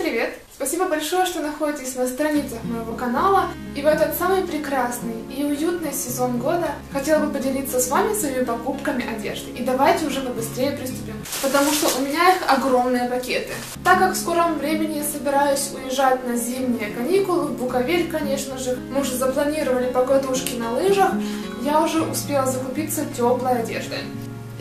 привет! Спасибо большое, что находитесь на страницах моего канала. И в этот самый прекрасный и уютный сезон года хотела бы поделиться с вами своими покупками одежды. И давайте уже побыстрее приступим, потому что у меня их огромные пакеты. Так как в скором времени я собираюсь уезжать на зимние каникулы в Буковель, конечно же, мы уже запланировали погодушки на лыжах, я уже успела закупиться теплой одеждой.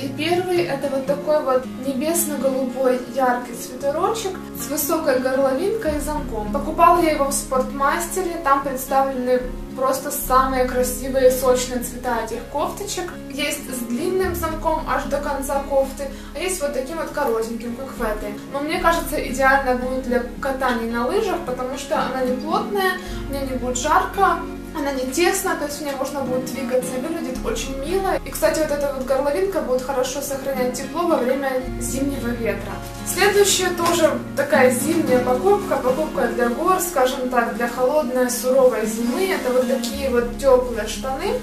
И первый это вот такой вот небесно-голубой яркий свитерочек с высокой горловинкой и замком. Покупала я его в Спортмастере, там представлены просто самые красивые сочные цвета этих кофточек. Есть с длинным замком аж до конца кофты, а есть вот таким вот коротеньким, как в этой. Но мне кажется, идеально будет для катания на лыжах, потому что она не плотная, мне не будет жарко. Она не тесна, то есть в ней можно будет двигаться, выглядит очень мило. И, кстати, вот эта вот горловинка будет хорошо сохранять тепло во время зимнего ветра. Следующая тоже такая зимняя покупка, покупка для гор, скажем так, для холодной, суровой зимы. Это вот такие вот теплые штаны.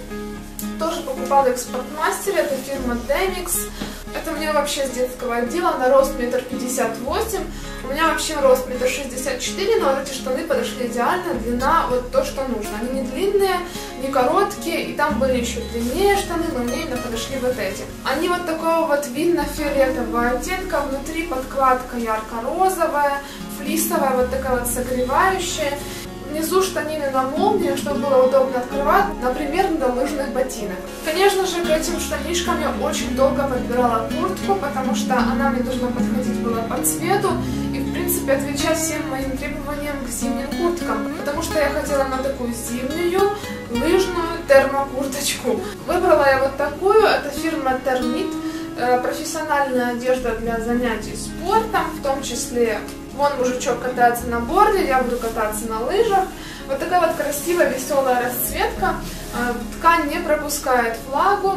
Тоже покупала их в Спортмастере, это фирма Demix. Это у меня вообще с детского отдела, на рост 1,58 м. У меня вообще рост 1,64 м, но вот эти штаны подошли идеально, длина вот то, что нужно. Они не длинные, не короткие, и там были еще длиннее штаны, но мне именно подошли вот эти. Они вот такого вот винно-фиолетового оттенка, внутри подкладка ярко-розовая, флисовая, вот такая вот согревающая. Внизу штанины на молнии, чтобы было удобно открывать, например, на лыжных ботинок. Конечно же, к этим штанишкам я очень долго подбирала куртку, потому что она мне должна подходить была по цвету и, в принципе, отвечать всем моим требованиям к зимним курткам, потому что я хотела на такую зимнюю, лыжную термокурточку. Выбрала я вот такую, это фирма Термит, профессиональная одежда для занятий спортом, в том числе... Вон мужичок катается на борде, я буду кататься на лыжах. Вот такая вот красивая, веселая расцветка. Ткань не пропускает влагу.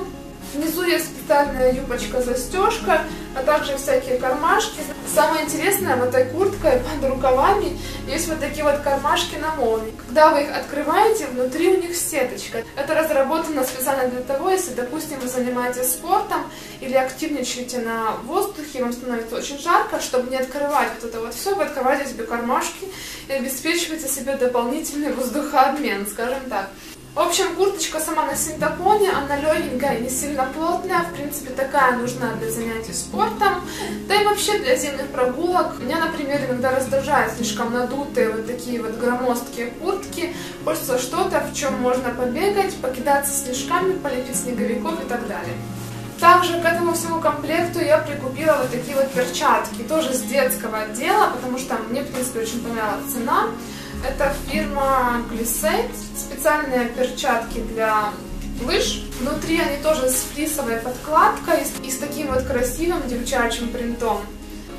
Внизу есть специальная юбочка-застежка, а также всякие кармашки. Самое интересное, вот этой курткой под рукавами есть вот такие вот кармашки на молнии. Когда вы их открываете, внутри у них сеточка. Это разработано специально для того, если, допустим, вы занимаетесь спортом или активничаете на воздухе, вам становится очень жарко, чтобы не открывать вот это вот все, вы открываете себе кармашки и обеспечиваете себе дополнительный воздухообмен, скажем так. В общем, курточка сама на синтепоне, она легенькая, не сильно плотная, в принципе, такая нужна для занятий спортом, да и вообще для зимних прогулок. Меня, например, иногда раздражают слишком надутые вот такие вот громоздкие куртки, хочется что-то, в чем можно побегать, покидаться снежками, полепить снеговиков и так далее. Также к этому всему комплекту я прикупила вот такие вот перчатки, тоже с детского отдела, потому что мне, в принципе, очень понравилась цена. Это фирма Glissade, специальные перчатки для лыж. Внутри они тоже с флисовой подкладкой и с таким вот красивым девчачьим принтом.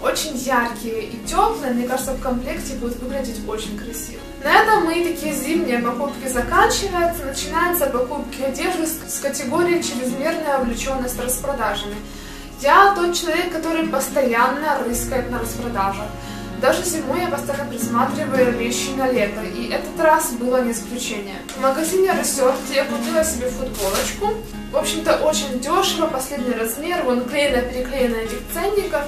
Очень яркие и теплые, мне кажется, в комплекте будут выглядеть очень красиво. На этом мои такие зимние покупки заканчиваются. Начинаются покупки одежды с категории «Чрезмерная увлеченность распродажами». Я тот человек, который постоянно рыскает на распродажах. Даже зимой я постоянно присматриваю вещи на лето, и этот раз было не исключение. В магазине Reserved я купила себе футболочку. В общем-то, очень дешево, последний размер, вон клеено-переклеено этих ценников.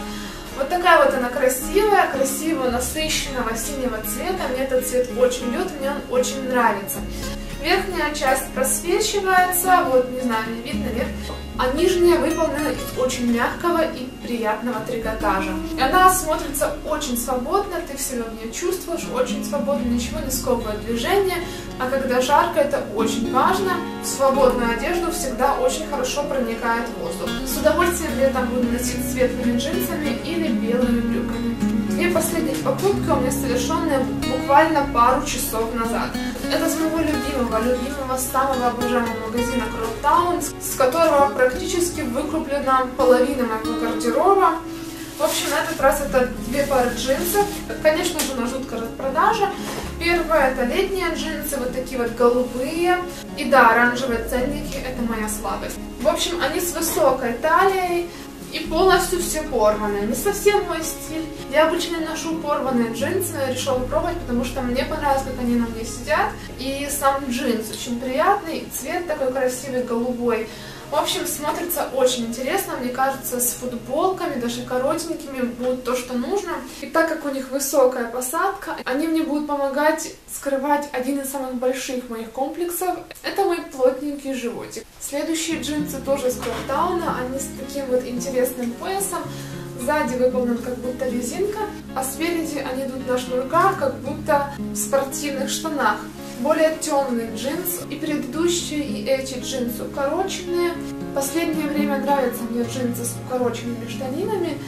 Вот такая вот она красивая, красивого, насыщенного синего цвета. Мне этот цвет очень идет, мне он очень нравится. Верхняя часть просвечивается, вот, не знаю, не видно, нет? А нижняя выполнена из очень мягкого и приятного трикотажа. И она смотрится очень свободно, ты себя в ней чувствуешь очень свободно, ничего не сковывает движение. А когда жарко, это очень важно. В свободную одежду всегда очень хорошо проникает воздух. С удовольствием летом буду носить светлыми джинсами или белыми брюками. Две последних покупки у меня совершены буквально пару часов назад. Это с моего любимого, самого обожаемого магазина Cropp Town, с которого практически выкуплена половина моего гардероба. В общем, на этот раз это две пары джинсов. Конечно же, на жуткой распродаже. Первая это летние джинсы, вот такие вот голубые. И да, оранжевые ценники, это моя слабость. В общем, они с высокой талией. И полностью все порваны. Не совсем мой стиль. Я обычно ношу порванные джинсы, но я решила попробовать, потому что мне понравилось, как они на мне сидят. И сам джинс очень приятный, и цвет такой красивый, голубой. В общем, смотрится очень интересно, мне кажется, с футболками, даже коротенькими, будет то, что нужно. И так как у них высокая посадка, они мне будут помогать скрывать один из самых больших моих комплексов. Это мой плотненький животик. Следующие джинсы тоже из Cropp Town, они с таким вот интересным поясом. Сзади выполнен как будто резинка, а спереди они идут на шнурках, как будто в спортивных штанах. Более темный джинс, и предыдущие, и эти джинсы укороченные. В последнее время нравятся мне джинсы с укороченными штанинами.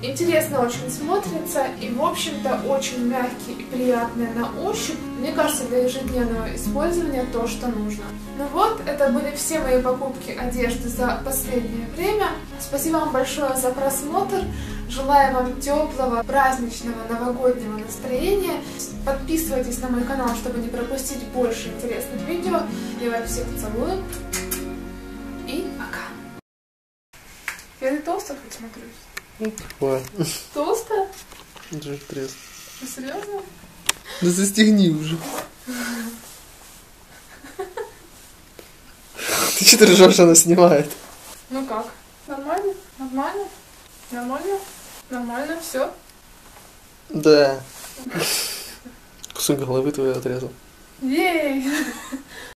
Интересно очень смотрится и, в общем-то, очень мягкие и приятные на ощупь. Мне кажется, для ежедневного использования то, что нужно. Ну вот, это были все мои покупки одежды за последнее время. Спасибо вам большое за просмотр. Желаю вам теплого, праздничного, новогоднего настроения. Подписывайтесь на мой канал, чтобы не пропустить больше интересных видео. Я вас всех целую. И пока. Я не толстая хоть смотрюсь? Ну, такое. Толстая? Это же треск. Ты серьезно? Да застегни уже. Ты что-то ржешь, она снимает. Ну как? Нормально? Нормально? Нормально? Нормально? Все? Да. Кусок головы твоей отрезал. Ей!